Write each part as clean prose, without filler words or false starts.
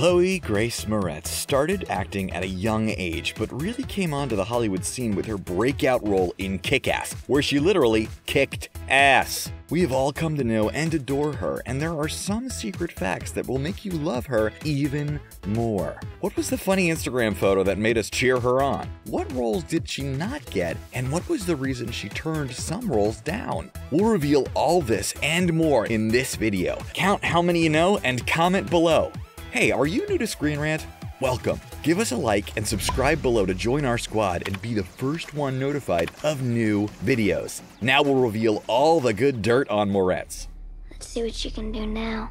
Chloe Grace Moretz started acting at a young age, but really came onto the Hollywood scene with her breakout role in Kick-Ass, where she literally kicked ass. We have all come to know and adore her, and there are some secret facts that will make you love her even more. What was the funny Instagram photo that made us cheer her on? What roles did she not get, and what was the reason she turned some roles down? We'll reveal all this and more in this video. Count how many you know and comment below. Hey, are you new to Screen Rant? Welcome. Give us a like and subscribe below to join our squad and be the first one notified of new videos. Now we'll reveal all the good dirt on Moretz. Let's see what she can do now.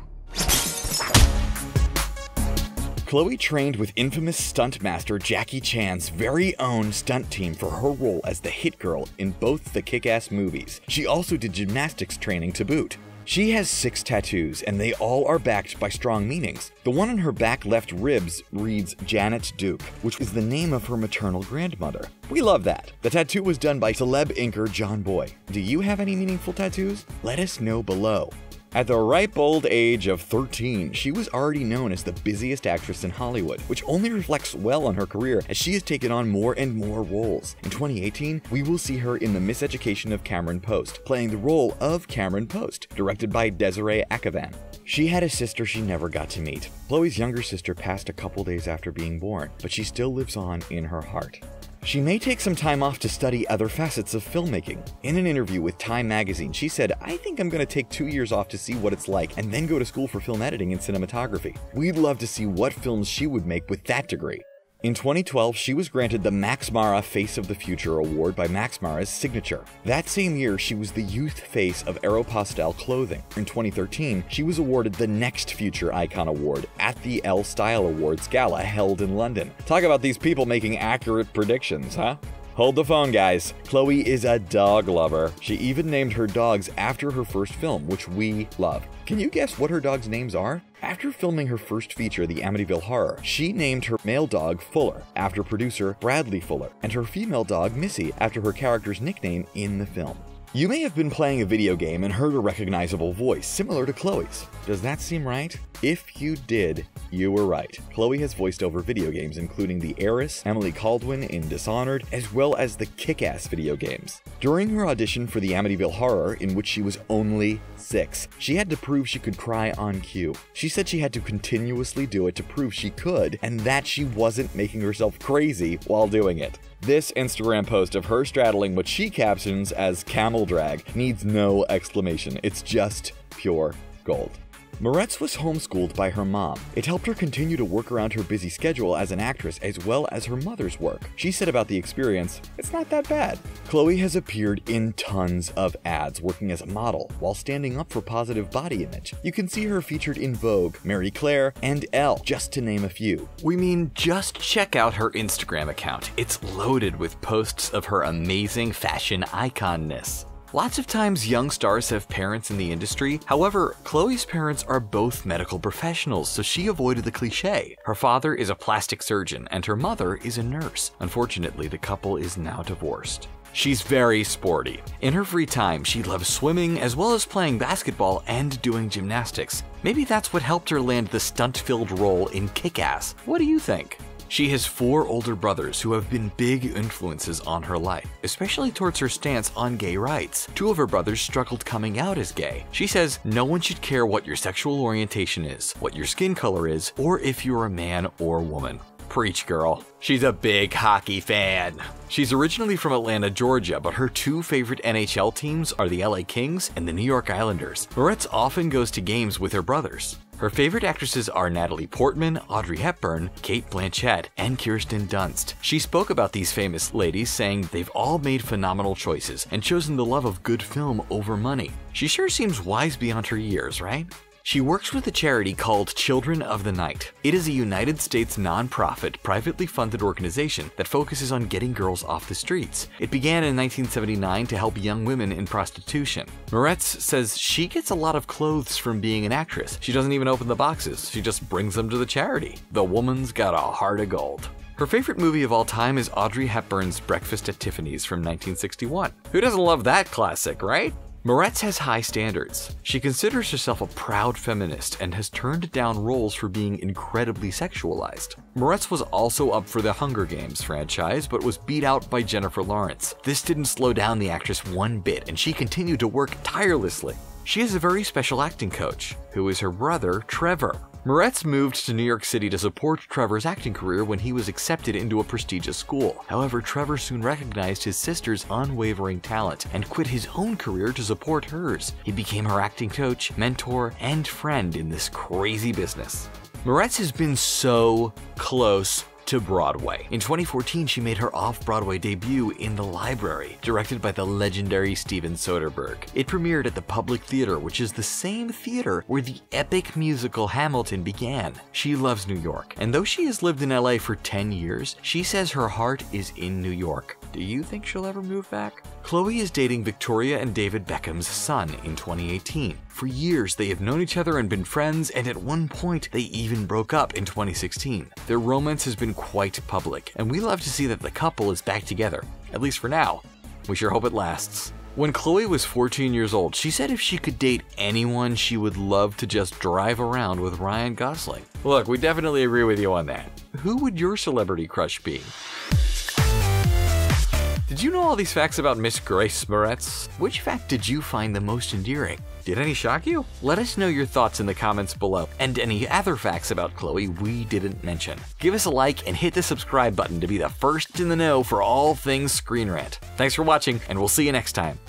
Chloe trained with infamous stunt master Jackie Chan's very own stunt team for her role as the hit girl in both the Kick-Ass movies. She also did gymnastics training to boot. She has 6 tattoos, and they all are backed by strong meanings. The one on her back left ribs reads Janet Duke, which is the name of her maternal grandmother. We love that. The tattoo was done by celeb inker John Boy. Do you have any meaningful tattoos? Let us know below. At the ripe old age of 13, she was already known as the busiest actress in Hollywood, which only reflects well on her career as she has taken on more and more roles. In 2018, we will see her in The Miseducation of Cameron Post, playing the role of Cameron Post, directed by Desiree Akhavan. She had a sister she never got to meet. Chloe's younger sister passed a couple days after being born, but she still lives on in her heart. She may take some time off to study other facets of filmmaking. In an interview with Time magazine, she said, "I think I'm going to take 2 years off to see what it's like and then go to school for film editing and cinematography. We'd love to see what films she would make with that degree." In 2012, she was granted the Max Mara Face of the Future award by Max Mara's Signature. That same year, she was the youth face of Aeropostale clothing. In 2013, she was awarded the Next Future Icon award at the Elle Style Awards gala held in London. Talk about these people making accurate predictions, huh? Hold the phone, guys. Chloe is a dog lover. She even named her dogs after her first film, which we love. Can you guess what her dogs' names are? After filming her first feature, The Amityville Horror, she named her male dog Fuller after producer Bradley Fuller, and her female dog Missy after her character's nickname in the film. You may have been playing a video game and heard a recognizable voice similar to Chloe's. Does that seem right? If you did, you were right. Chloe has voiced over video games including The Heiress, Emily Caldwin in Dishonored, as well as the Kick-Ass video games. During her audition for The Amityville Horror, in which she was only 6, she had to prove she could cry on cue. She said she had to continuously do it to prove she could and that she wasn't making herself crazy while doing it. This Instagram post of her straddling what she captions as camel drag needs no explanation. It's just pure gold. Moretz was homeschooled by her mom. It helped her continue to work around her busy schedule as an actress as well as her mother's work. She said about the experience, "It's not that bad." Chloe has appeared in tons of ads working as a model while standing up for positive body image. You can see her featured in Vogue, Marie Claire, and Elle, just to name a few. We mean, just check out her Instagram account. It's loaded with posts of her amazing fashion iconness. Lots of times young stars have parents in the industry. However, Chloe's parents are both medical professionals, so she avoided the cliche. Her father is a plastic surgeon and her mother is a nurse. Unfortunately, the couple is now divorced. She's very sporty. In her free time, she loves swimming as well as playing basketball and doing gymnastics. Maybe that's what helped her land the stunt-filled role in Kick-Ass. What do you think? She has 4 older brothers who have been big influences on her life, especially towards her stance on gay rights. 2 of her brothers struggled coming out as gay. She says, "No one should care what your sexual orientation is, what your skin color is, or if you're a man or woman." Preach, girl. She's a big hockey fan. She's originally from Atlanta, Georgia, but her 2 favorite NHL teams are the LA Kings and the New York Islanders. Moretz often goes to games with her brothers. Her favorite actresses are Natalie Portman, Audrey Hepburn, Cate Blanchett, and Kirsten Dunst. She spoke about these famous ladies, saying they've all made phenomenal choices and chosen the love of good film over money. She sure seems wise beyond her years, right? She works with a charity called Children of the Night. It is a United States nonprofit, privately funded organization that focuses on getting girls off the streets. It began in 1979 to help young women in prostitution. Moretz says she gets a lot of clothes from being an actress. She doesn't even open the boxes. She just brings them to the charity. The woman's got a heart of gold. Her favorite movie of all time is Audrey Hepburn's Breakfast at Tiffany's from 1961. Who doesn't love that classic, right? Moretz has high standards. She considers herself a proud feminist and has turned down roles for being incredibly sexualized. Moretz was also up for The Hunger Games franchise, but was beat out by Jennifer Lawrence. This didn't slow down the actress one bit, and she continued to work tirelessly. She has a very special acting coach, who is her brother, Trevor. Moretz moved to New York City to support Trevor's acting career when he was accepted into a prestigious school. However, Trevor soon recognized his sister's unwavering talent and quit his own career to support hers. He became her acting coach, mentor, and friend in this crazy business. Moretz has been so close to Broadway. In 2014, she made her off-Broadway debut in The Library, directed by the legendary Steven Soderbergh. It premiered at the Public Theater, which is the same theater where the epic musical Hamilton began. She loves New York, and though she has lived in LA for 10 years, she says her heart is in New York. Do you think she'll ever move back? Chloe is dating Victoria and David Beckham's son in 2018. For years, they have known each other and been friends, and at one point, they even broke up in 2016. Their romance has been quite public, and we love to see that the couple is back together, at least for now. We sure hope it lasts. When Chloe was 14 years old, she said if she could date anyone, she would love to just drive around with Ryan Gosling. Look, we definitely agree with you on that. Who would your celebrity crush be? Did you know all these facts about Miss Grace Moretz? Which fact did you find the most endearing? Did any shock you? Let us know your thoughts in the comments below, and any other facts about Chloe we didn't mention. Give us a like and hit the subscribe button to be the first in the know for all things Screen Rant. Thanks for watching, and we'll see you next time.